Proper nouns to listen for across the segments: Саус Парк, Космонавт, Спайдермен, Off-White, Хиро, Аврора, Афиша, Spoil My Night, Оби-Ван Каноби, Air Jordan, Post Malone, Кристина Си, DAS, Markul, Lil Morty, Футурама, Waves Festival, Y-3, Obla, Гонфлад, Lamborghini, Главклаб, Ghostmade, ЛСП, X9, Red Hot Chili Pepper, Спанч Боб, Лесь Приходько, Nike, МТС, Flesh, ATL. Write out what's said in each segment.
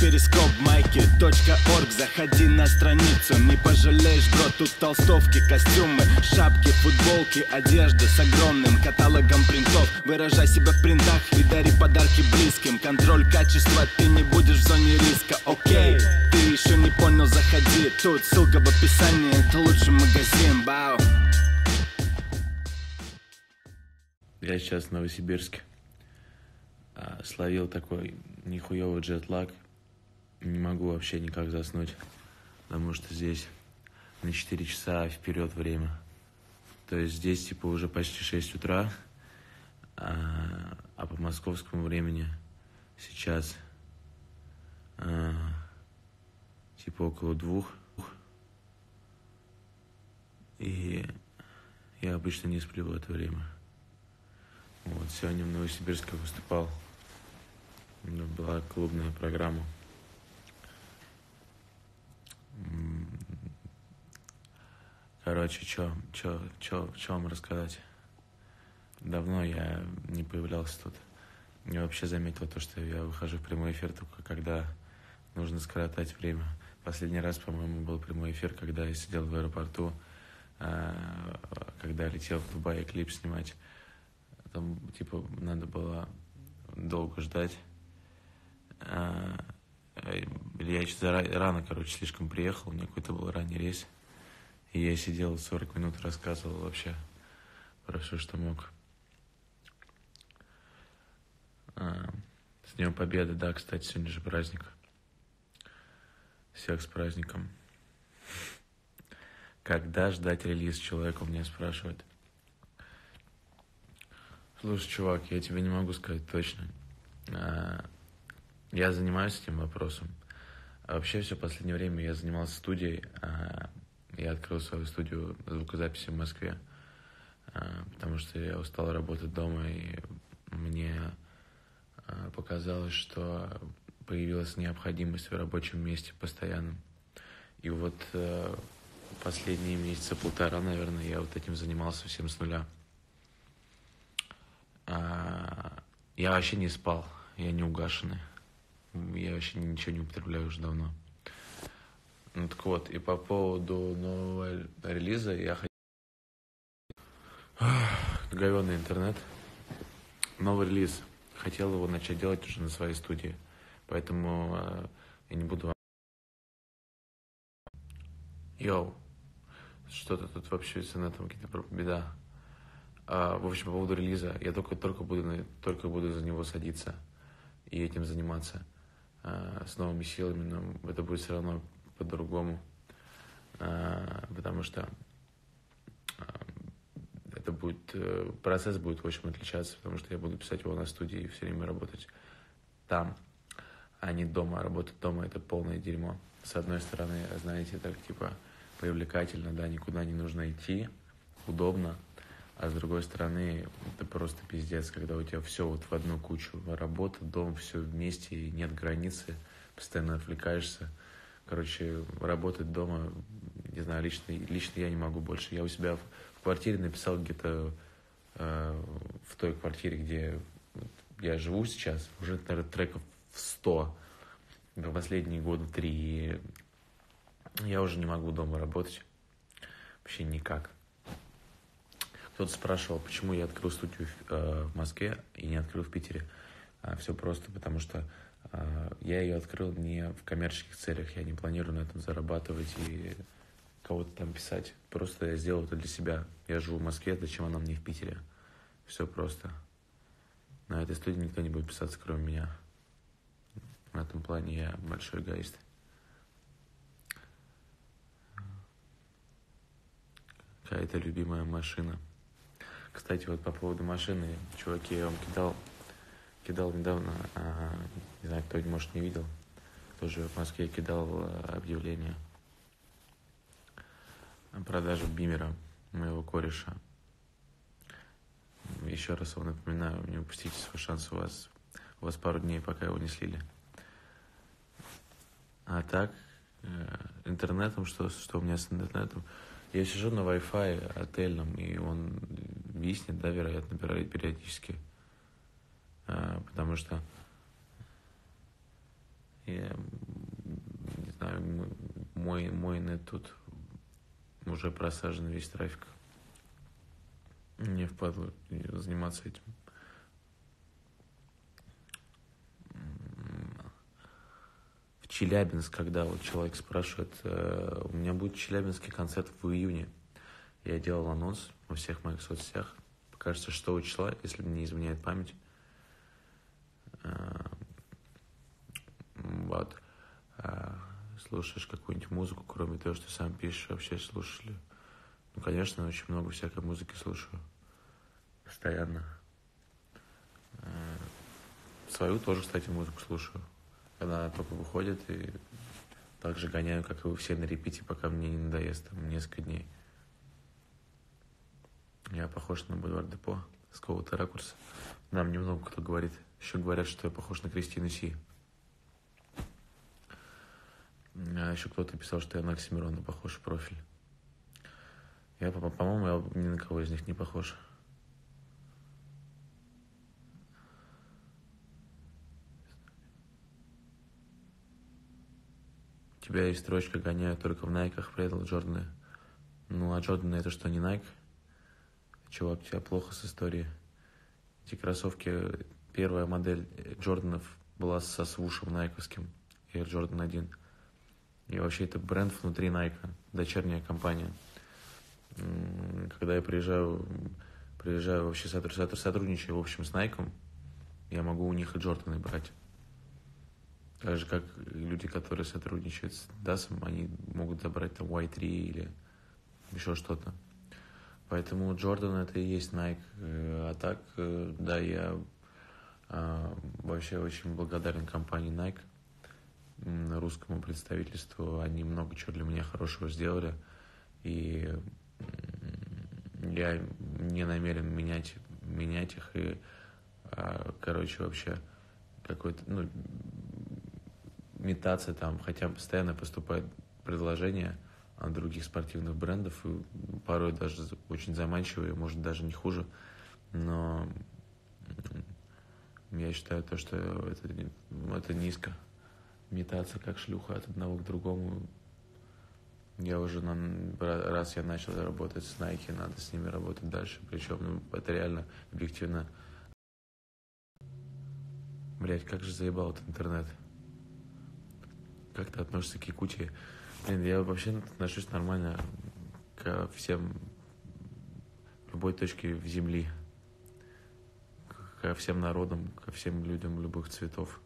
Перископ, майки.орг. Заходи на страницу, не пожалеешь, бро. Тут толстовки, костюмы, шапки, футболки, одежда с огромным каталогом принтов. Выражай себя в принтах и дари подарки близким. Контроль качества, ты не будешь в зоне риска, окей. Ты еще не понял, заходи, тут ссылка в описании. Это лучший магазин, бау. Я сейчас в Новосибирске. Словил такой нихуёвый джетлаг. Не могу вообще никак заснуть, потому что здесь на 4 часа вперед время. То есть здесь типа уже почти 6 утра, а по московскому времени сейчас типа около 2. И я обычно не сплю в это время. Вот, сегодня в Новосибирске выступал. У меня была клубная программа. Короче, чё вам рассказать? Давно я не появлялся тут. Я вообще заметил то, что я выхожу в прямой эфир только когда нужно скоротать время. Последний раз, по-моему, был прямой эфир, когда я сидел в аэропорту, когда летел в Дубай клип снимать. Там, типа, надо было долго ждать. Я еще рано, короче, слишком приехал. У меня какой-то был ранний рейс. И я сидел 40 минут, рассказывал вообще про все, что мог. С Днем Победы, да, кстати, сегодня же праздник. Всех с праздником. Когда ждать релиз, человека у меня спрашивает. Слушай, чувак, я тебе не могу сказать точно. Я занимаюсь этим вопросом. А вообще все последнее время я занимался студией. Я открыл свою студию звукозаписи в Москве, потому что я устал работать дома, и мне показалось, что появилась необходимость в рабочем месте постоянно. И вот последние месяца полтора, наверное, я вот этим занимался всем с нуля. Я вообще не спал, я не угашенный, я вообще ничего не употребляю уже давно. Ну так вот, и по поводу нового релиза я хочу... Говёный интернет. Новый релиз. Хотел его начать делать уже на своей студии, поэтому я не буду вам... Йоу, что-то тут вообще с интернетом какие-то беда. В общем, по поводу релиза, я только буду за него садиться и этим заниматься с новыми силами, но это будет все равно по-другому, потому что это будет, процесс будет, в общем, отличаться, потому что я буду писать его на студии и все время работать там, а не дома. Работать дома — это полное дерьмо. С одной стороны, знаете, так типа привлекательно, да, никуда не нужно идти, удобно. А с другой стороны, это просто пиздец, когда у тебя все вот в одну кучу. Работа, дом, все вместе, и нет границы, постоянно отвлекаешься. Короче, работать дома, не знаю, лично я не могу больше. Я у себя в квартире написал где-то в той квартире, где я живу сейчас, уже, наверное, треков в 100 в последние годы 3. И я уже не могу дома работать. Вообще никак. Кто-то спрашивал, почему я открыл студию в Москве и не открыл в Питере. Все просто, потому что я ее открыл не в коммерческих целях. Я не планирую на этом зарабатывать и кого-то там писать. Просто я сделал это для себя. Я живу в Москве, зачем она мне в Питере? Все просто. На этой студии никто не будет писаться, кроме меня. В этом плане я большой эгоист. Какая-то любимая машина. Кстати, вот по поводу машины, чуваки, я вам кидал недавно, не знаю, кто-нибудь, может, не видел, тоже в Москве кидал объявление о продаже бимера моего кореша. Еще раз вам напоминаю, не упустите свой шанс, у вас пару дней, пока его не слили. А так, интернетом, что у меня с интернетом? Я сижу на Wi-Fi отельном, и он виснет, да, вероятно, периодически. Потому что я мой нет тут уже просажен весь трафик. Мне впадло заниматься этим. В Челябинск, когда вот человек спрашивает, у меня будет челябинский концерт в июне. Я делал анонс во всех моих соцсетях. Кажется, 6 числа, если мне изменяет память. Вот. Слушаешь какую-нибудь музыку, кроме того, что сам пишешь, вообще слушаешь ли? Ну, конечно, очень много всякой музыки слушаю. Постоянно. Свою тоже, кстати, музыку слушаю. Она только выходит, и так же гоняю, как и вы все, на репите, пока мне не надоест, там, несколько дней. Я похож на Бульвар Депо с какого-то ракурса. Нам немного кто говорит. Еще говорят, что я похож на Кристину Си. А еще кто-то писал, что я на Оксимирона похож в профиль. Я, по-моему, я ни на кого из них не похож. У тебя есть строчка «Гоняю только в Найках», предал Джорданы. Ну, а Джорданы — это что, не Найк? Чувак, у тебя плохо с историей. Эти кроссовки, первая модель Джорданов была со свушем найковским, Air Jordan 1. И вообще это бренд внутри Найка, дочерняя компания. Когда я приезжаю вообще сотрудничаю, в общем, с Найком, я могу у них и Джорданы брать. Так же, как люди, которые сотрудничают с DAS, они могут забрать там Y-3 или еще что-то. Поэтому Джордан — это и есть Nike. А так, да, я вообще очень благодарен компании Nike, русскому представительству. Они много чего для меня хорошего сделали. И я не намерен менять их. И, короче, вообще какой-то, ну, метаться там, хотя постоянно поступает предложение от других спортивных брендов, и порой даже очень заманчивые, может, даже не хуже. Но я считаю то, что это низко. Метаться как шлюха от одного к другому. Я уже, раз я начал работать с Nike, надо с ними работать дальше. Причем, ну, это реально объективно. Блять, как же заебал этот интернет. Как ты относишься к Якутии? Блин, я вообще отношусь нормально ко всем, любой точке в земли, ко всем народам, ко всем людям любых цветов.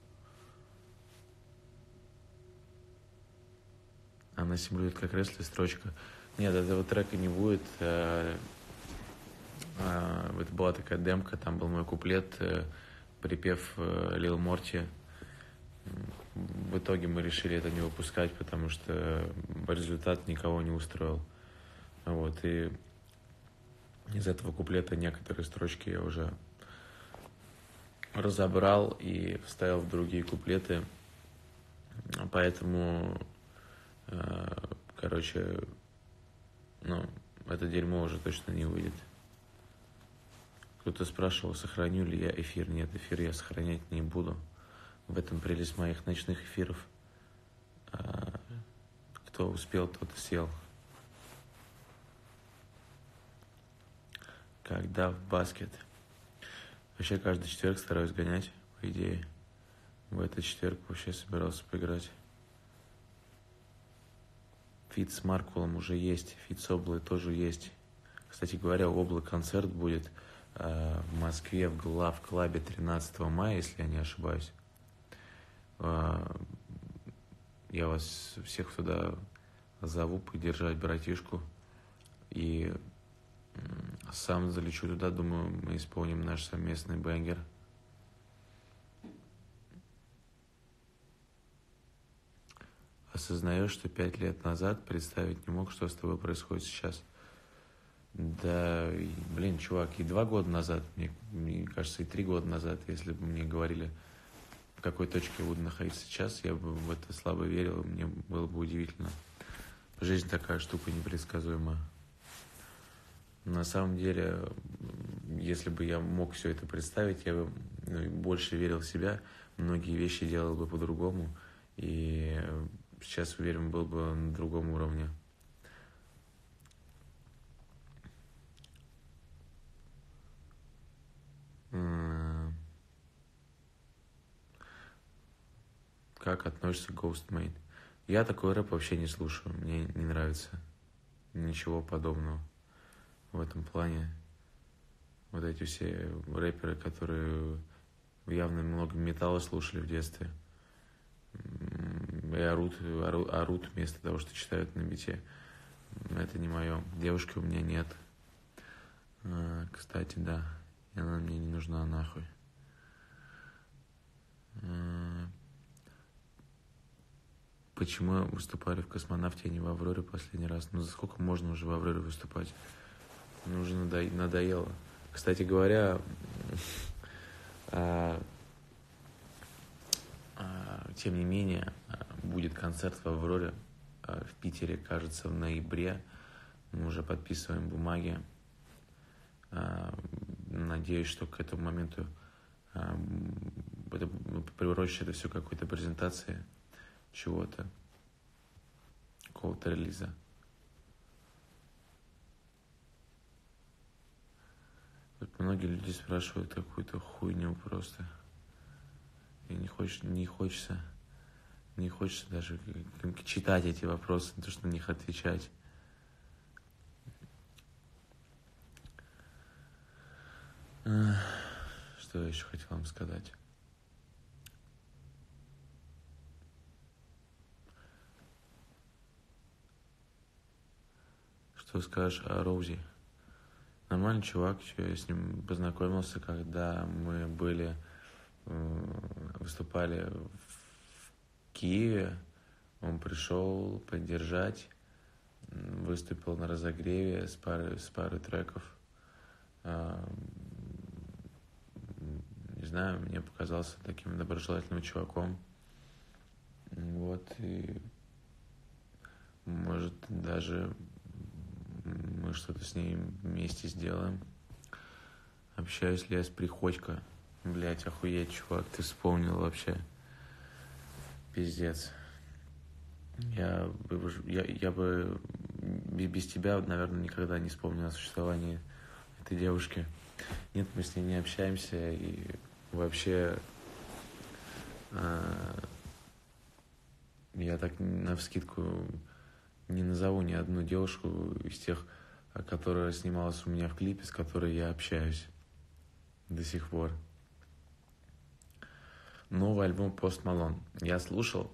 Она симулирует как рестлер, строчка. Нет, этого трека не будет. Это была такая демка, там был мой куплет, припев Lil Morty. В итоге мы решили это не выпускать, потому что результат никого не устроил. Вот, и из этого куплета некоторые строчки я уже разобрал и вставил в другие куплеты. Поэтому, короче, ну, это дерьмо уже точно не выйдет. Кто-то спрашивал, сохраню ли я эфир. Нет, эфир я сохранять не буду. В этом прелесть моих ночных эфиров. Кто успел, тот и сел. Когда в баскет? Вообще каждый четверг стараюсь гонять, по идее. В этот четверг вообще собирался поиграть. Фит с Маркулом уже есть, фит с Облой тоже есть. Кстати говоря, у Облы концерт будет в Москве в Главклабе 13 мая, если я не ошибаюсь. Я вас всех туда зову поддержать братишку. И сам залечу туда. Думаю, мы исполним наш совместный бэнгер. Осознаешь, что 5 лет назад представить не мог, что с тобой происходит сейчас. Да, блин, чувак, и 2 года назад, мне кажется, и 3 года назад, если бы мне говорили, в какой точке я буду находиться сейчас, я бы в это слабо верил, мне было бы удивительно. Жизнь такая штука непредсказуемая. На самом деле, если бы я мог все это представить, я бы, ну, больше верил в себя, многие вещи делал бы по-другому, и сейчас, уверен, был бы на другом уровне. Как относится к Ghostmade? Я такой рэп вообще не слушаю. Мне не нравится ничего подобного в этом плане. Вот эти все рэперы, которые явно много металла слушали в детстве и орут вместо того, что читают на бите. Это не мое. Девушки у меня нет. Кстати, да. Она мне не нужна нахуй. Почему выступали в «Космонавте», а не в «Авроре» последний раз? Ну, за сколько можно уже в «Авроре» выступать? Мне уже надоело. Кстати говоря, тем не менее, будет концерт в «Авроре» в Питере, кажется, в ноябре. Мы уже подписываем бумаги. Надеюсь, что к этому моменту превратится это все в какой-то презентации чего-то, какого-то релиза. Вот многие люди спрашивают какую-то хуйню просто. И не хочется даже читать эти вопросы, то, что на них отвечать. Что я еще хотел вам сказать? Что скажешь о Роузи? Нормальный чувак, я с ним познакомился, когда мы выступали в Киеве. Он пришел поддержать, выступил на разогреве с парой треков. Не знаю, мне показался таким доброжелательным чуваком. Вот, и может, даже мы что-то с ней вместе сделаем. Общаюсь ли я с Приходько? Блять, охуеть, чувак, ты вспомнил вообще. Пиздец. Я бы без тебя, наверное, никогда не вспомнил о существовании этой девушки. Нет, мы с ней не общаемся, и вообще я так навскидку не назову ни одну девушку из тех, которая снималась у меня в клипе, с которой я общаюсь до сих пор. Новый альбом Post Malone. Я слушал,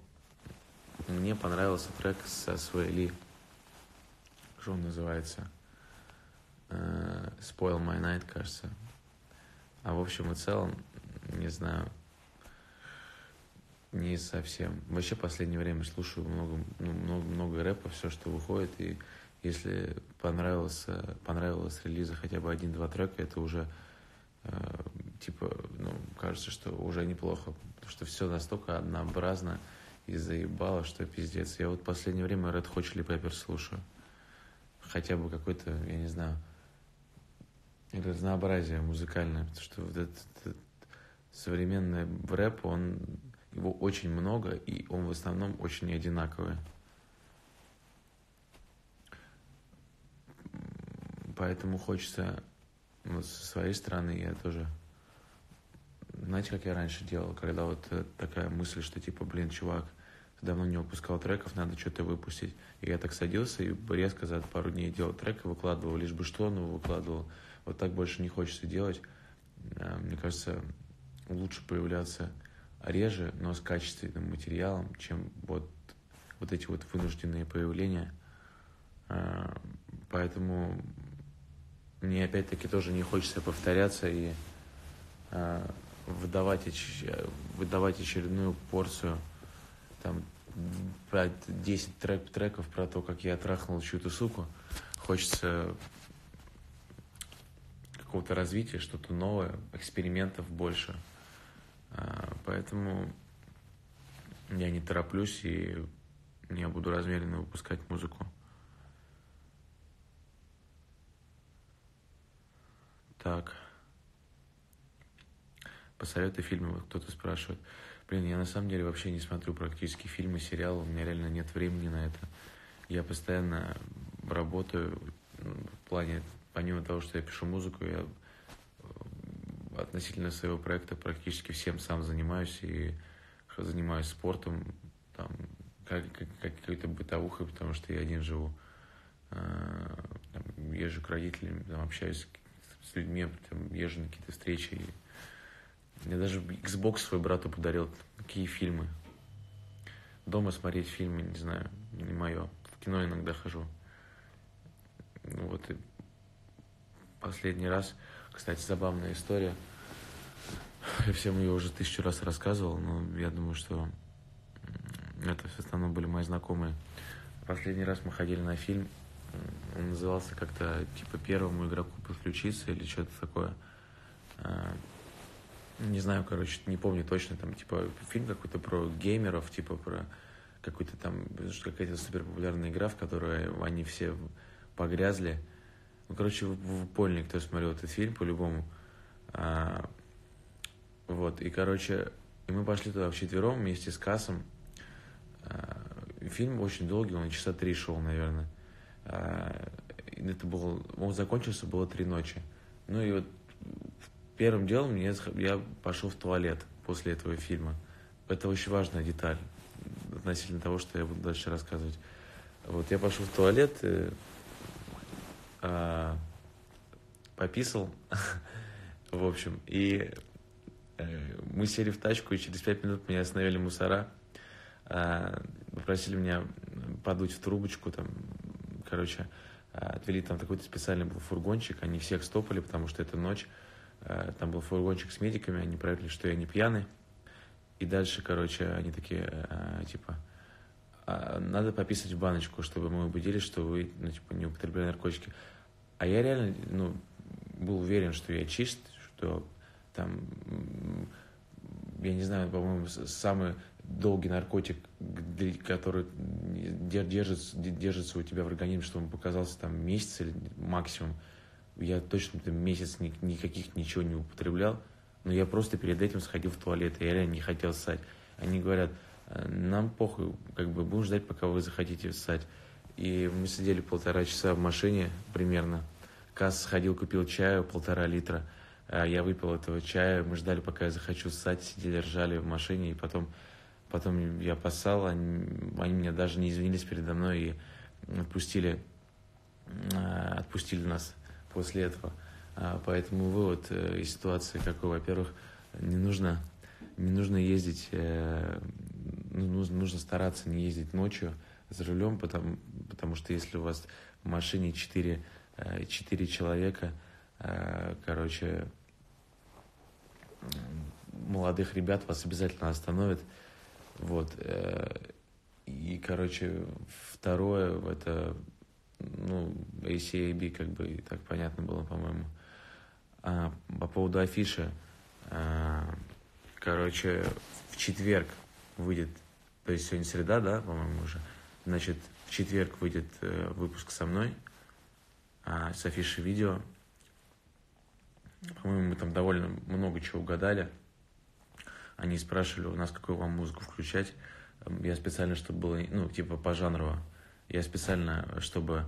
мне понравился трек со своей Ли. Что он называется? Spoil My Night, кажется. А в общем и целом, не знаю, не совсем. Вообще в последнее время слушаю много рэпа, все, что выходит. И если понравилось релиза хотя бы 1-2 трека, это уже кажется, что уже неплохо. Потому что все настолько однообразно и заебало, что пиздец. Я вот в последнее время Red Hot Chili Pepper слушаю. Хотя бы какой-то, я не знаю, разнообразие музыкальное, потому что вот этот современный рэп, его очень много, и он в основном очень одинаковый. Поэтому хочется, вот со своей стороны, я тоже, знаете, как я раньше делал, когда вот такая мысль, что типа, блин, чувак давно не выпускал треков, надо что-то выпустить. И я так садился и резко за пару дней делал трек и выкладывал, лишь бы что, но выкладывал. Вот так больше не хочется делать. Мне кажется, лучше появляться реже, но с качественным материалом, чем вот эти вот вынужденные появления. Поэтому мне опять-таки тоже не хочется повторяться и выдавать очередную порцию там 10 треков про то, как я трахнул чью-то суку. Хочется какого-то развития, что-то новое, экспериментов больше. Поэтому я не тороплюсь, и я буду размеренно выпускать музыку. Так. по совету фильмов кто-то спрашивает. Блин, я на самом деле вообще не смотрю практически фильмы, сериалы, у меня реально нет времени на это. Я постоянно работаю в плане, помимо того, что я пишу музыку, я относительно своего проекта практически всем сам занимаюсь и занимаюсь спортом, там, как какой-то бытовухой, потому что я один живу. Там, езжу к родителям, там, общаюсь с людьми, там, езжу на какие-то встречи. Я даже Xbox свой брату подарил. Какие фильмы? Дома смотреть фильмы, не знаю, не мое. В кино иногда хожу. Вот и последний раз, кстати, забавная история. Я всем ее уже 1000 раз рассказывал, но я думаю, что это в основном были мои знакомые. Последний раз мы ходили на фильм. Он назывался как-то типа «Первому игроку подключиться» или что-то такое. Не знаю, короче, не помню точно, там, типа, фильм какой-то про геймеров, типа, про какую-то там, какая-то суперпопулярная игра, в которую они все погрязли. Ну, короче, вы поняли, кто смотрел этот фильм, по-любому. Вот, и, короче, и мы пошли туда вчетвером вместе с Кассом. Фильм очень долгий, он часа 3 шел, наверное. Это было, он закончился, было 3 ночи. Ну, и вот первым делом я пошел в туалет после этого фильма. Это очень важная деталь относительно того, что я буду дальше рассказывать. Вот я пошел в туалет, пописал, в общем, и мы сели в тачку, и через 5 минут меня остановили мусора, попросили меня подуть в трубочку, там, короче, отвели там такой-то специальный был фургончик, они всех стопали, потому что это ночь. Там был фургончик с медиками, они проверили, что я не пьяный. И дальше, короче, они такие, типа, надо пописать в баночку, чтобы мы убедились, что вы, ну, типа, не употребляли наркотики. А я реально, ну, был уверен, что я чист, что там, я не знаю, по-моему, самый долгий наркотик, который держится у тебя в организме, что он показался там месяц или максимум. Я точно там, месяц ничего не употреблял, но я просто перед этим сходил в туалет, и я реально не хотел ссать. Они говорят, нам похуй, как бы будем ждать, пока вы захотите ссать. И мы сидели 1,5 часа в машине примерно. Касс сходил, купил чаю 1,5 литра. Я выпил этого чая, мы ждали, пока я захочу ссать, сидели, ржали в машине, и потом я поссал, они меня даже не извинились передо мной и отпустили нас. После этого. Поэтому вывод из ситуации какой? Во-первых, не нужно ездить, нужно стараться не ездить ночью за рулем, потому что если у вас в машине 4 человека, короче, молодых ребят вас обязательно остановят. Вот. И, короче, второе, это... Ну, ACAB, как бы, и так понятно было, по-моему. По поводу афиши. Короче, в четверг выйдет... То есть сегодня среда, да, по-моему, уже? Значит, в четверг выйдет выпуск со мной, с афиши видео. По-моему, мы там довольно много чего угадали. Они спрашивали у нас, какую вам музыку включать. Я специально, чтобы было... Ну, типа, по жанру. Я специально, чтобы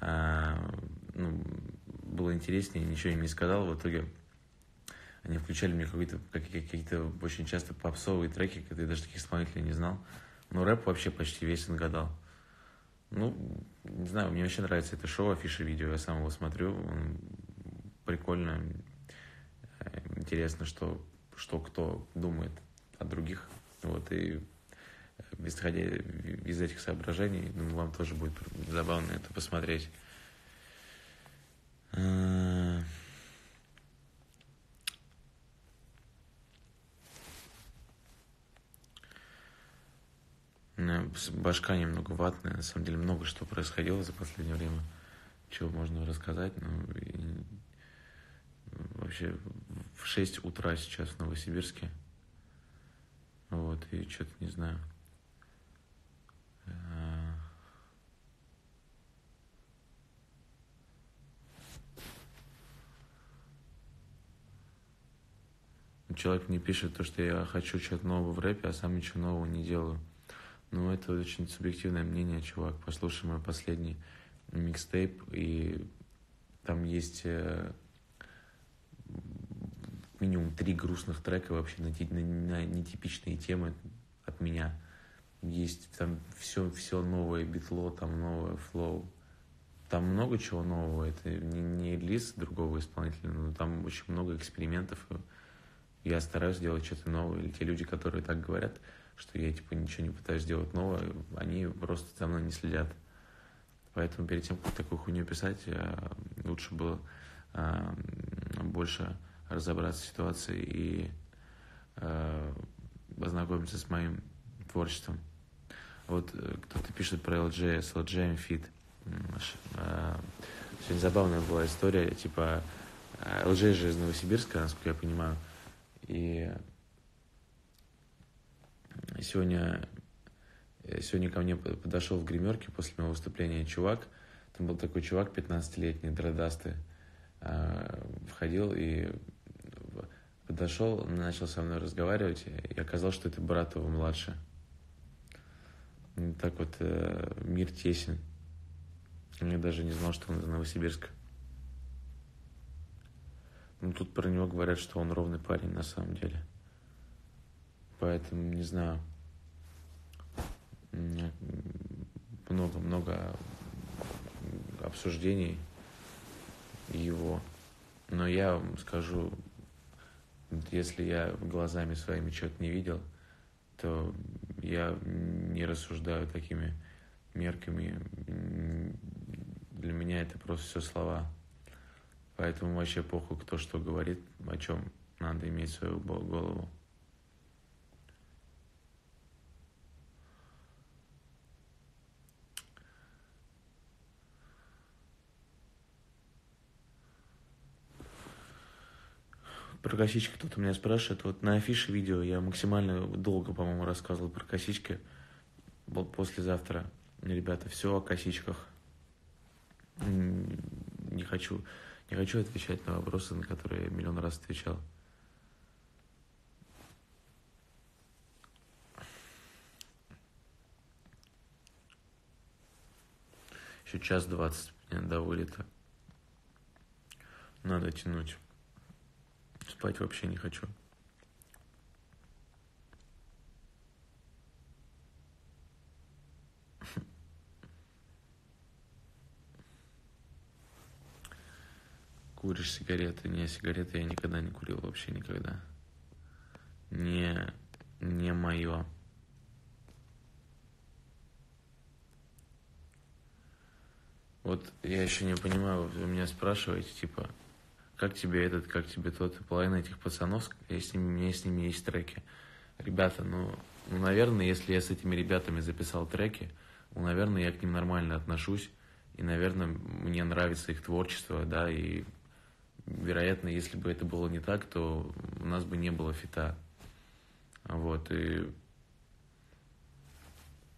было интереснее, ничего им не сказал. В итоге они включали мне какие-то очень часто попсовые треки, когда я даже таких исполнителей не знал. Но рэп вообще почти весь отгадал. Ну, не знаю, мне вообще нравится это шоу, афиша видео. Я сам его смотрю. Прикольно, интересно, что кто думает о других. Вот, и... Исходя из этих соображений, думаю, вам тоже будет забавно это посмотреть. Башка немного ватная. На самом деле много что происходило за последнее время. Чего можно рассказать. Вообще в 6 утра сейчас в Новосибирске. Вот, и что-то не знаю. человек мне пишет то, что я хочу чего-то нового в рэпе, а сам ничего нового не делаю. Ну, это очень субъективное мнение, чувак. Послушай мой последний микстейп, и там есть минимум 3 грустных трека вообще на нетипичные темы от меня. Есть там все новое битло, там новое флоу. Там много чего нового. Это не релиз другого исполнителя, но там очень много экспериментов. Я стараюсь делать что-то новое. Или те люди, которые так говорят, что я типа ничего не пытаюсь делать новое, они просто за мной не следят. Поэтому перед тем, как такую хуйню писать, лучше было больше разобраться в ситуации и познакомиться с моим творчеством. Вот кто-то пишет про LJ, с LJ Fit. Сегодня забавная была история, типа LJ же из Новосибирска, насколько я понимаю, и сегодня ко мне подошел в гримерке после моего выступления чувак, там был такой чувак 15-летний, дредастый, входил и подошел, начал со мной разговаривать, и оказалось, что это брат его младше. Так вот мир тесен. Я даже не знал, что он из Новосибирска. Ну, тут про него говорят, что он ровный парень на самом деле. Поэтому, не знаю. Много-много обсуждений его. Но я вам скажу, если я глазами своими что-то не видел, то я не рассуждаю такими мерками. Для меня это просто все слова. Поэтому вообще похуй, кто что говорит, о чем. Надо иметь свою голову. Про косички кто-то меня спрашивает. Вот на афише видео я максимально долго, по-моему, рассказывал про косички. Послезавтра, ребята, все о косичках. Не хочу отвечать на вопросы, на которые я миллион раз отвечал. Еще 1:20 до вылета. Надо тянуть. Спать вообще не хочу. Куришь сигареты? Не, сигареты я никогда не курил, вообще никогда. Не мое. Вот я еще не понимаю, вы меня спрашиваете, типа, как тебе этот, как тебе тот, и половина этих пацанов, у меня с ними есть треки. Ребята, ну, наверное, если я с этими ребятами записал треки, наверное, я к ним нормально отношусь, и, наверное, мне нравится их творчество, да, и, вероятно, если бы это было не так, то у нас бы не было фита. Вот, и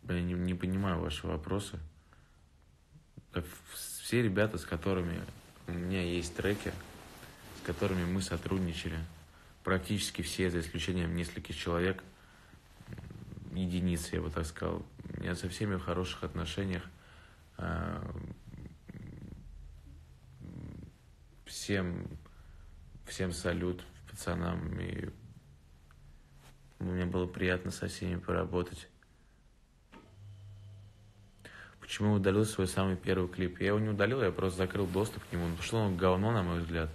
я не понимаю ваши вопросы. Все ребята, с которыми у меня есть треки, с которыми мы сотрудничали. Практически все, за исключением нескольких человек, единиц, я бы так сказал. Я со всеми в хороших отношениях. Всем салют, пацанам. И мне было приятно со всеми поработать. Почему удалил свой самый первый клип? Я его не удалил, я просто закрыл доступ к нему. Ну, что он говно, на мой взгляд.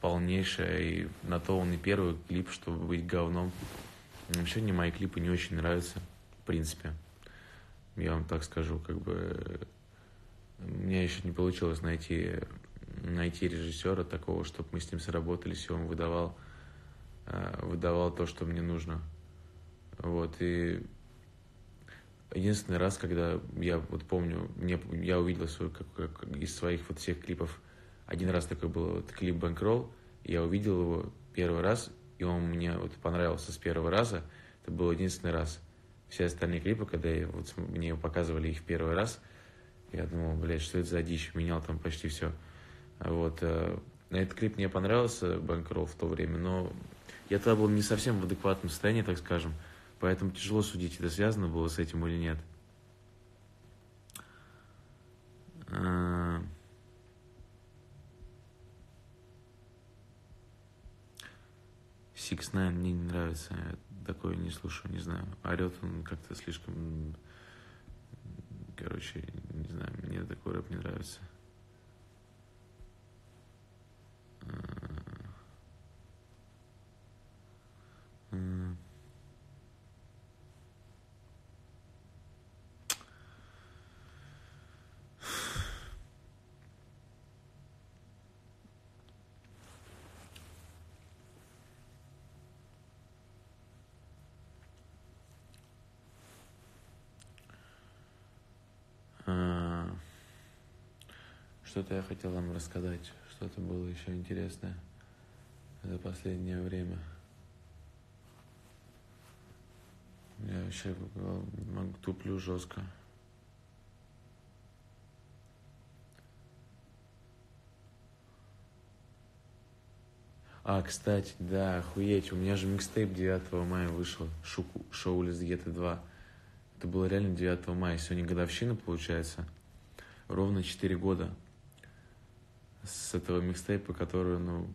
Полнейшее, и на то он и первый клип, чтобы быть говном. Вообще мне мои клипы не очень нравятся, в принципе. Я вам так скажу, как бы мне еще не получилось найти режиссера такого, чтобы мы с ним сработались, и он выдавал то, что мне нужно. Вот, и единственный раз, когда я вот помню, я увидел свой, как из своих вот всех клипов, один раз такой был вот, клип «Бэнкролл», я увидел его первый раз, и он мне вот понравился с первого раза, это был единственный раз. Все остальные клипы, когда вот, мне показывали их в первый раз, я думал, блядь, что это за дичь, менял там почти все. Вот. Этот клип мне понравился, «Бэнкролл», в то время, но Я тогда был не совсем в адекватном состоянии, так скажем, поэтому тяжело судить, это связано было с этим или нет. X9 мне не нравится, я такое не слушаю, не знаю. Орет он как-то слишком, короче, не знаю, мне такой рэп не нравится. Что-то я хотел вам рассказать, что-то было еще интересное за последнее время. Я вообще туплю жестко. А, кстати, да, охуеть, у меня же микстейп 9 мая вышел, Шоу Лиц Гетта 2. Это было реально 9 мая, сегодня годовщина получается, ровно 4 года. С этого микстейпа, который, ну,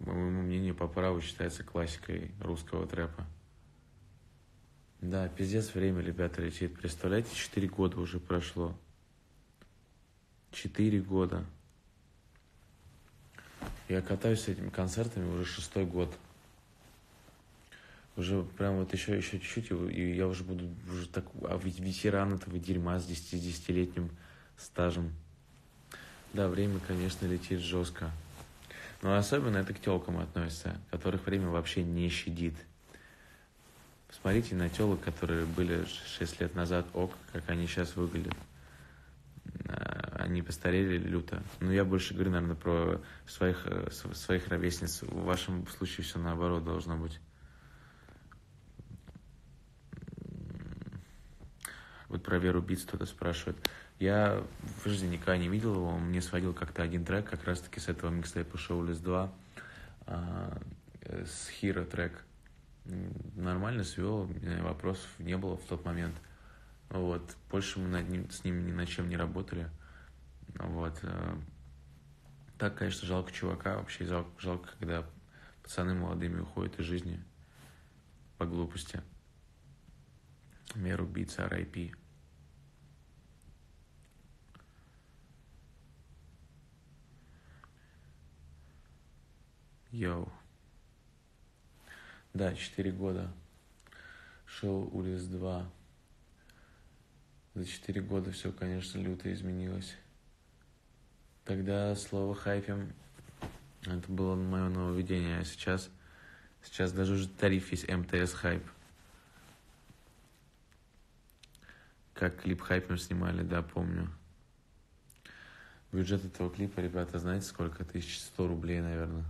по моему мнению, по праву считается классикой русского трэпа. Да, пиздец, время, ребята, летит. Представляете, 4 года уже прошло. 4 года. Я катаюсь с этими концертами уже 6-й год. Уже прям вот еще чуть-чуть, и я уже буду уже так, ветеран этого дерьма с 10-летним стажем. Да, время, конечно, летит жестко. Но особенно это к телкам относится, которых время вообще не щадит. Посмотрите на телок, которые были 6 лет назад, ок, как они сейчас выглядят. Они постарели люто. Но я больше говорю, наверное, про своих ровесниц. В вашем случае все наоборот должно быть. Вот про Веру Битц кто-то спрашивает. Я в жизни никогда не видел его, он мне сводил как-то один трек, как раз-таки с этого микстейпа Шоу Лиц 2, с Хиро трек. Нормально свел, у меня вопросов не было в тот момент. Вот. Больше мы над ним, с ним ни на чем не работали. Вот. Так, конечно, жалко чувака, вообще жалко, когда пацаны молодыми уходят из жизни по глупости. Меру Битц, R.I.P. Йоу. Да, 4 года. Шоу Улис 2. За 4 года все, конечно, люто изменилось. Тогда слово хайпим. Это было мое нововведение. А сейчас даже уже тариф есть МТС хайп. Как клип хайпим снимали, да, помню. Бюджет этого клипа, ребята, знаете, сколько? 1100 рублей, наверное.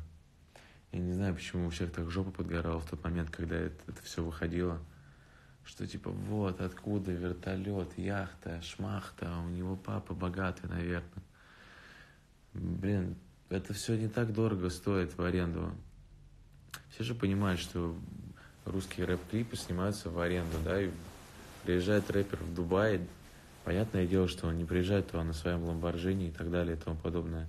Я не знаю, почему у всех так жопа подгорала в тот момент, когда это все выходило. Что типа, вот откуда вертолет, яхта, шмахта, у него папа богатый, наверное. Блин, это все не так дорого стоит в аренду. Все же понимают, что русские рэп-клипы снимаются в аренду, да, и приезжает рэпер в Дубай. Понятное дело, что он не приезжает, то он на своем Ламборджини и так далее и тому подобное.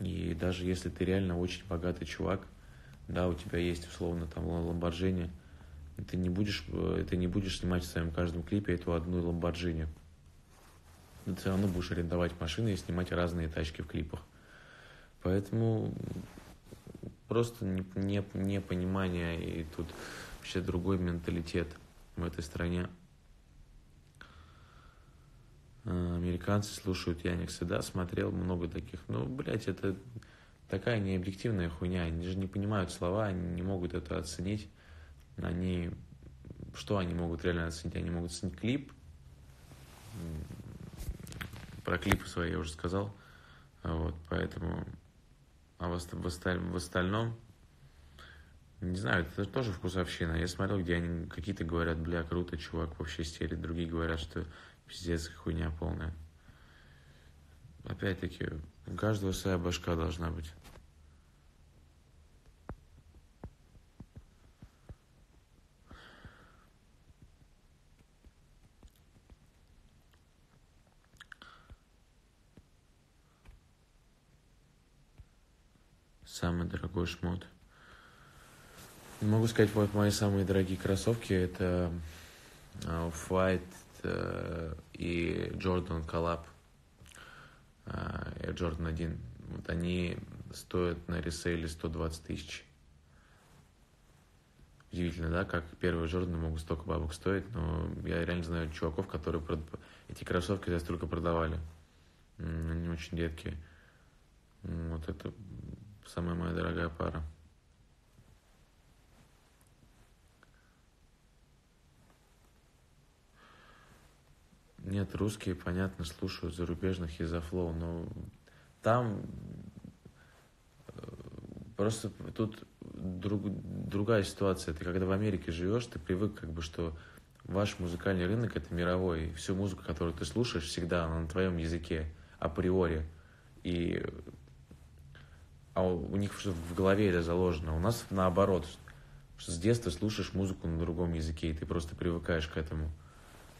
И даже если ты реально очень богатый чувак, да, у тебя есть условно там Lamborghini, ты не будешь снимать в своем каждом клипе эту одну Lamborghini. Ты все равно будешь арендовать машины и снимать разные тачки в клипах. Поэтому просто непонимание, и тут вообще другой менталитет в этой стране. Американцы слушают Яникса, да, смотрел много таких. Ну, блядь, это такая необъективная хуйня. Они же не понимают слова, они не могут это оценить. Что они могут реально оценить? Они могут оценить клип. Про клипы свои я уже сказал. Вот, поэтому... А в остальном... Не знаю, это тоже вкусовщина. Я смотрел, где они какие-то говорят, бля, круто, чувак, вообще истерит. Другие говорят, что... Пиздец, хуйня полная. Опять-таки, у каждого своя башка должна быть. Самый дорогой шмот. Могу сказать, вот мои самые дорогие кроссовки. Это Off-White и Jordan Collab. Air Jordan 1. Вот они стоят на ресейле 120 тысяч. Удивительно, да, как первые Джорданы могут столько бабок стоить, но я реально знаю чуваков, которые эти кроссовки за столько продавали. Они очень редкие. Вот это самая моя дорогая пара. Нет, русские, понятно, слушают зарубежных из-за флоу, но там просто тут другая ситуация. Ты когда в Америке живешь, ты привык, как бы, что ваш музыкальный рынок — это мировой. Всю музыку, которую ты слушаешь, всегда она на твоем языке, априори. А у них в голове это заложено. У нас наоборот. Что с детства слушаешь музыку на другом языке, и ты просто привыкаешь к этому.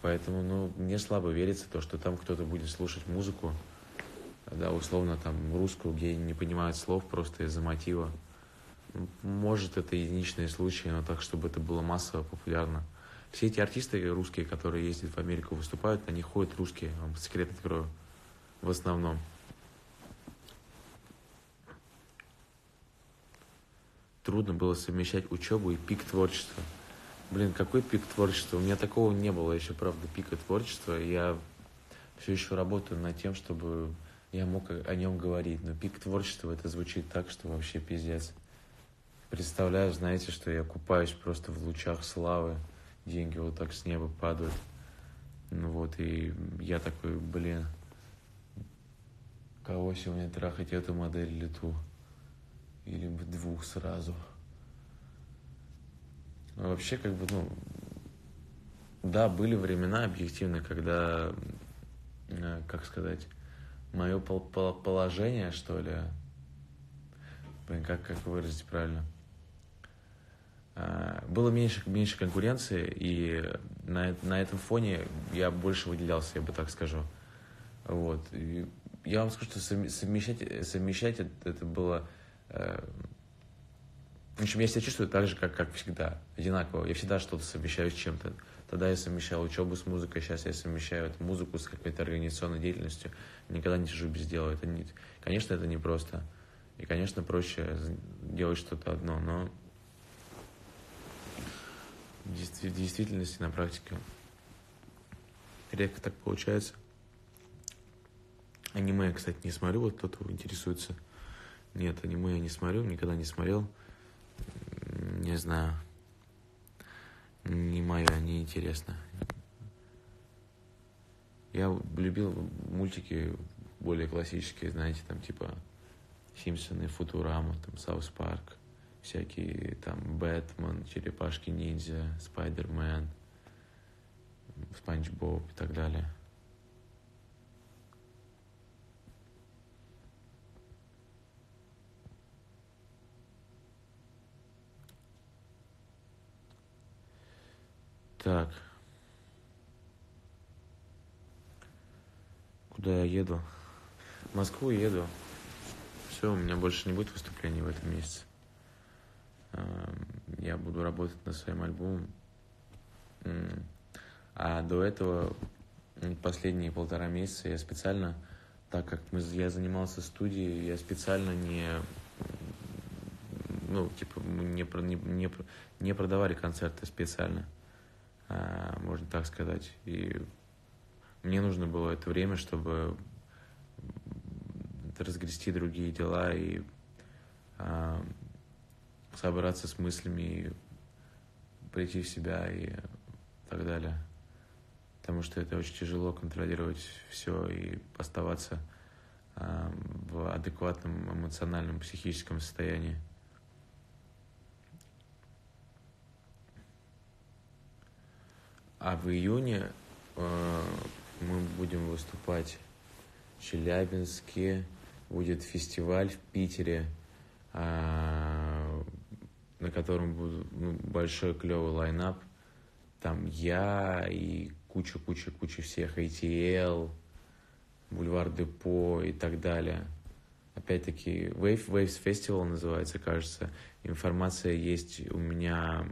Поэтому, мне слабо верится то, что там кто-то будет слушать музыку, да, условно, там, русскую, где не понимают слов просто из-за мотива. Может, это единичные случаи, но так, чтобы это было массово, популярно. Все эти артисты русские, которые ездят в Америку, выступают, на них ходят русские, вам секрет открою, в основном. Трудно было совмещать учебу и пик творчества. Блин, какой пик творчества? У меня такого не было еще, правда, пика творчества. Я все еще работаю над тем, чтобы я мог о нем говорить. Но пик творчества, это звучит так, что вообще пиздец. Представляю, знаете, что я купаюсь просто в лучах славы. Деньги вот так с неба падают. И я такой, блин, кого сегодня трахать, эту модель или ту? Или двух сразу? Вообще, да, были времена объективно, когда, как сказать, мое положение, что ли, как выразить правильно, было меньше конкуренции, и на этом фоне я больше выделялся, я бы так скажу. И я вам скажу, что совмещать это было... В общем, я себя чувствую так же, как всегда, одинаково. Я всегда что-то совмещаю с чем-то. Тогда я совмещал учебу с музыкой, сейчас я совмещаю эту музыку с какой-то организационной деятельностью. Никогда не сижу без дела. Конечно, это непросто. И, конечно, проще делать что-то одно, но в действительности, на практике, редко так получается. Аниме я, кстати, не смотрю, вот кто-то интересуется. Нет, аниме я не смотрю, никогда не смотрел. Не знаю. Не мое, не интересно. Я любил мультики более классические, знаете, там типа Симпсоны, Футурама, там Саус Парк, всякие там Бэтмен, Черепашки-ниндзя, Спайдермен, Спанч Боб и так далее. Так. Куда я еду? В Москву еду. Все, у меня больше не будет выступлений в этом месяце. Я буду работать над своим альбомом. А до этого, последние 1,5 месяца, я специально, так как я занимался студией, я специально не продавали концерты специально. Можно так сказать. И мне нужно было это время, чтобы разгрести другие дела и собраться с мыслями, и прийти в себя и так далее. Потому что это очень тяжело контролировать все и оставаться в адекватном эмоциональном, психическом состоянии. А в июне мы будем выступать в Челябинске, будет фестиваль в Питере, на котором будет большой клевый лайнап. Там я и куча всех, ATL, Бульвар Депо и так далее. Опять-таки, Waves Festival называется, кажется. Информация есть у меня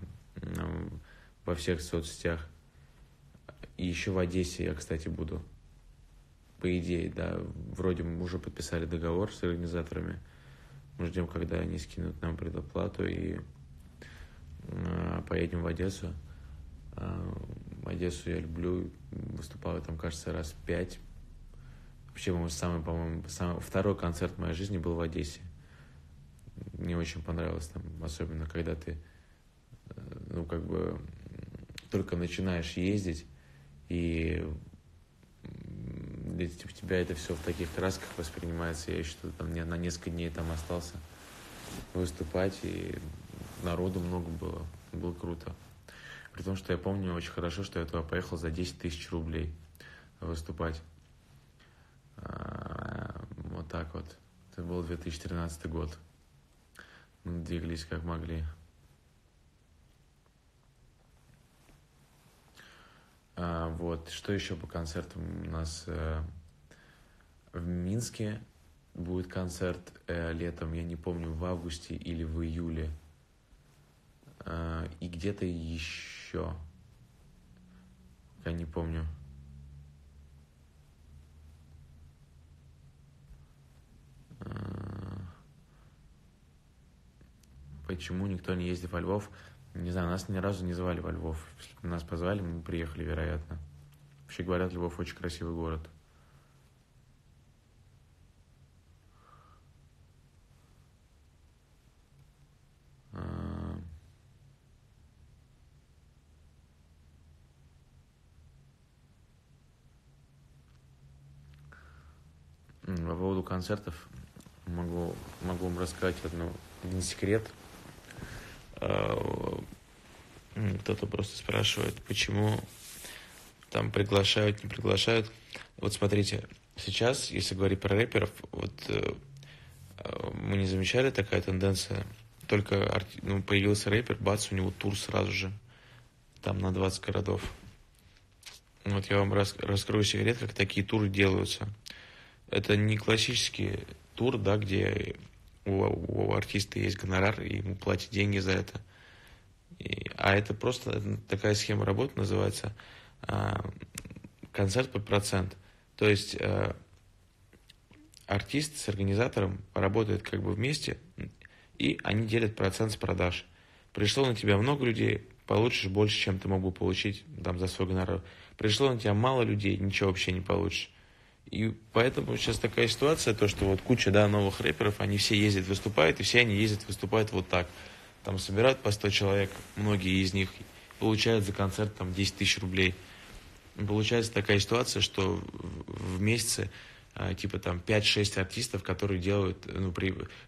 во всех соцсетях. И еще в Одессе я, кстати, буду. По идее, да. Вроде мы уже подписали договор с организаторами. Мы ждем, когда они скинут нам предоплату, и поедем в Одессу. Одессу я люблю. Выступала там, кажется, раз 5. Вообще, по-моему, второй концерт в моей жизни был в Одессе. Мне очень понравилось там, особенно когда ты, только начинаешь ездить, и для тебя это все в таких красках воспринимается. Я еще там на несколько дней там остался выступать, и народу много было. Было круто. При том, что я помню очень хорошо, что я туда поехал за 10 тысяч рублей выступать. Вот так вот. Это был 2013 год. Мы двигались как могли. Вот. Что еще по концертам у нас? В Минске будет концерт летом. Я не помню, в августе или в июле. И где-то еще. Я не помню. Почему никто не ездит во Львов? Не знаю, нас ни разу не звали во Львов. Если бы нас позвали, мы бы приехали, вероятно. Вообще говорят, Львов очень красивый город. По поводу концертов могу вам рассказать один секрет. Кто-то просто спрашивает, почему там приглашают, не приглашают. Вот смотрите, сейчас, если говорить про рэперов, мы не замечали такая тенденция. Только появился рэпер, бац, у него тур сразу же, там на 20 городов. Вот я вам раскрою секрет, как такие туры делаются. Это не классический тур, да, где у артиста есть гонорар, и ему платят деньги за это. А это просто такая схема работы называется концерт под процент. То есть артист с организатором работает как бы вместе, и они делят процент с продаж. Пришло на тебя много людей, получишь больше, чем ты мог бы получить там, за свой гонорар. Пришло на тебя мало людей, ничего вообще не получишь. И поэтому сейчас такая ситуация, то что куча новых рэперов, они все ездят, выступают, и все они ездят, выступают вот так. Там собирают по 100 человек, многие из них получают за концерт 10 тысяч рублей. Получается такая ситуация, что в месяце 5-6 артистов, которые делают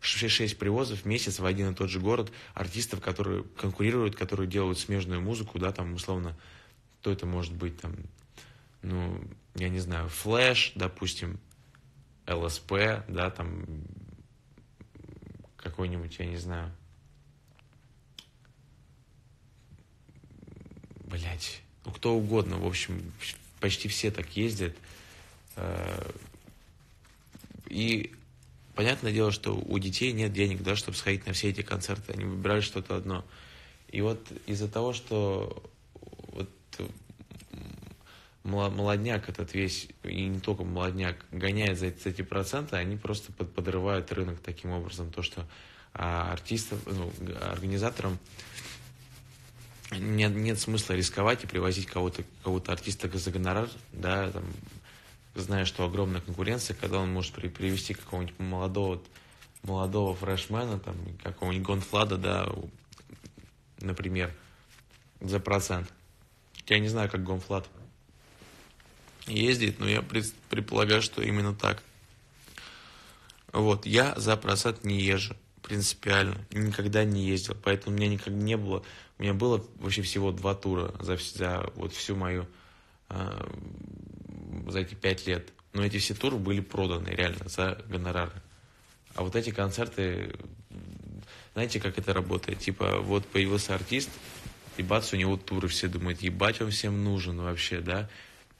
6 привозов в месяц в один и тот же город, артистов, которые конкурируют, которые делают смежную музыку, да, там условно, кто это может быть там. Я не знаю, Flash, допустим, ЛСП, да, там какой-нибудь, я не знаю. Кто угодно, в общем, почти все так ездят. И понятное дело, что у детей нет денег, да, чтобы сходить на все эти концерты. Они выбирают что-то одно. И из-за того, что молодняк этот весь, и не только молодняк, гоняет за эти проценты, они просто подрывают рынок таким образом, то что организаторам нет смысла рисковать и привозить кого-то артиста за гонорар, да, там, зная, что огромная конкуренция, когда он может привести какого-нибудь молодого фрешмена, там, какого-нибудь Гонфлада, да, например, за процент. Я не знаю, как Гонфлад ездит, но я предполагаю, что именно так. Я за просад не езжу, принципиально, никогда не ездил, поэтому у меня никогда не было, у меня было вообще всего 2 тура за эти 5 лет, но эти все туры были проданы реально за гонорары, а эти концерты, знаете, как это работает, появился артист, и бац, у него туры, все думают, ебать, он всем нужен вообще, да.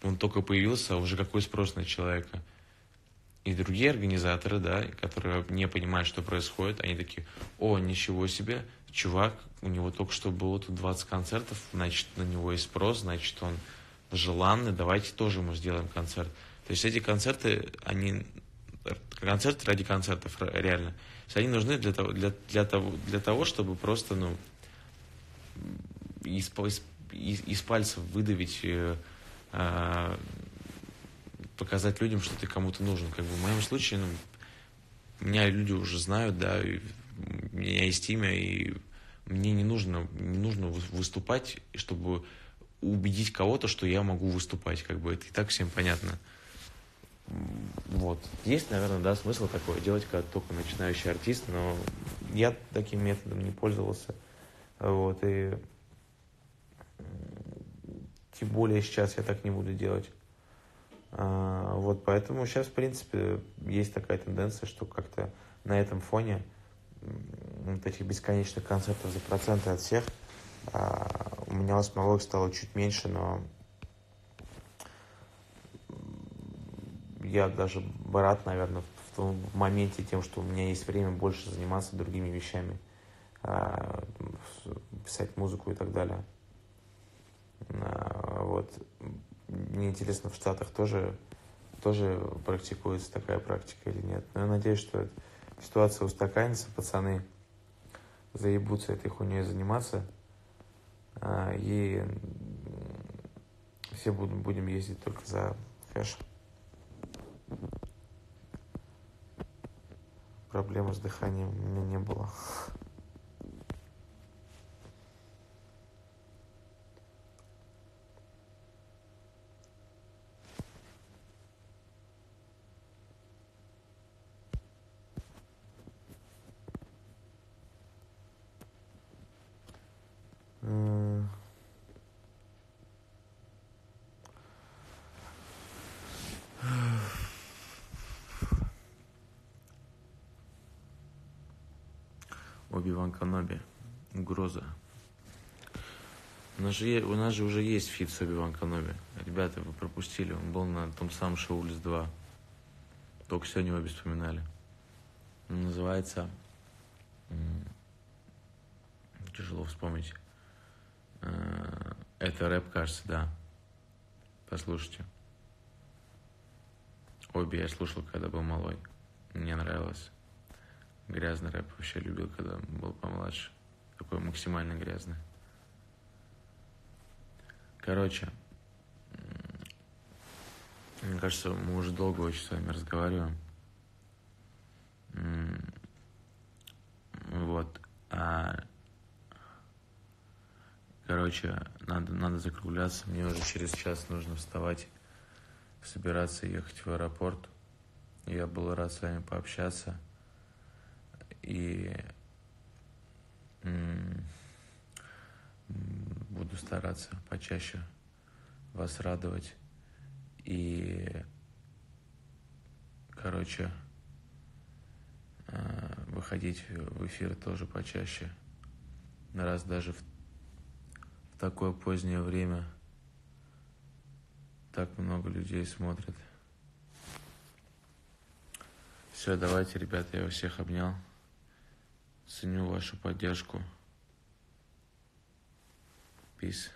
Он только появился, а уже какой спрос на человека. И другие организаторы, да, которые не понимают, что происходит, они такие: о, ничего себе, чувак, у него только что было тут 20 концертов, значит, на него есть спрос, значит, он желанный, давайте тоже мы сделаем концерт. То есть эти концерты, они... Концерты ради концертов, реально. То есть они нужны для того, чтобы просто, ну, из пальцев выдавить... показать людям, что ты кому-то нужен. Как бы в моем случае, ну, меня люди уже знают, да, и у меня есть имя, и мне не нужно выступать, чтобы убедить кого-то, что я могу выступать. Как бы это и так всем понятно. Вот. Есть, наверное, да, смысл такой делать, когда только начинающий артист, но я таким методом не пользовался. Вот, и тем более сейчас я так не буду делать. Вот, поэтому сейчас, в принципе, есть такая тенденция, что как-то на этом фоне вот этих бесконечных концертов за проценты от всех у меня у самого их стало чуть меньше, но я даже рад, наверное, в том моменте тем, что у меня есть время больше заниматься другими вещами, писать музыку и так далее. Вот. Мне интересно, в Штатах тоже практикуется такая практика или нет. Но я надеюсь, что ситуация устаканится, пацаны заебутся этой хуйней заниматься. И все будем ездить только за кэш. Проблемы с дыханием у меня не было. Оби-Ван Каноби. Угроза. У нас же уже есть фит с Оби-Ван Каноби. Ребята, вы пропустили. Он был на том самом Шоу Лиц 2. Только сегодня его вспоминали. Он называется... Тяжело вспомнить. Это рэп, кажется, да. Послушайте. Оби я слушал, когда был малой. Мне нравилось. Грязный рэп вообще любил, когда был помладше. Такой максимально грязный. Короче, мне кажется, мы уже долго очень с вами разговариваем. Вот. Короче, надо закругляться. Мне уже через час нужно вставать, собираться ехать в аэропорт. Я был рад с вами пообщаться. И буду стараться почаще вас радовать. И, короче, выходить в эфир тоже почаще. Раз даже в такое позднее время так много людей смотрит. Все, давайте, ребята, я всех обнял. Ценю вашу поддержку. Peace.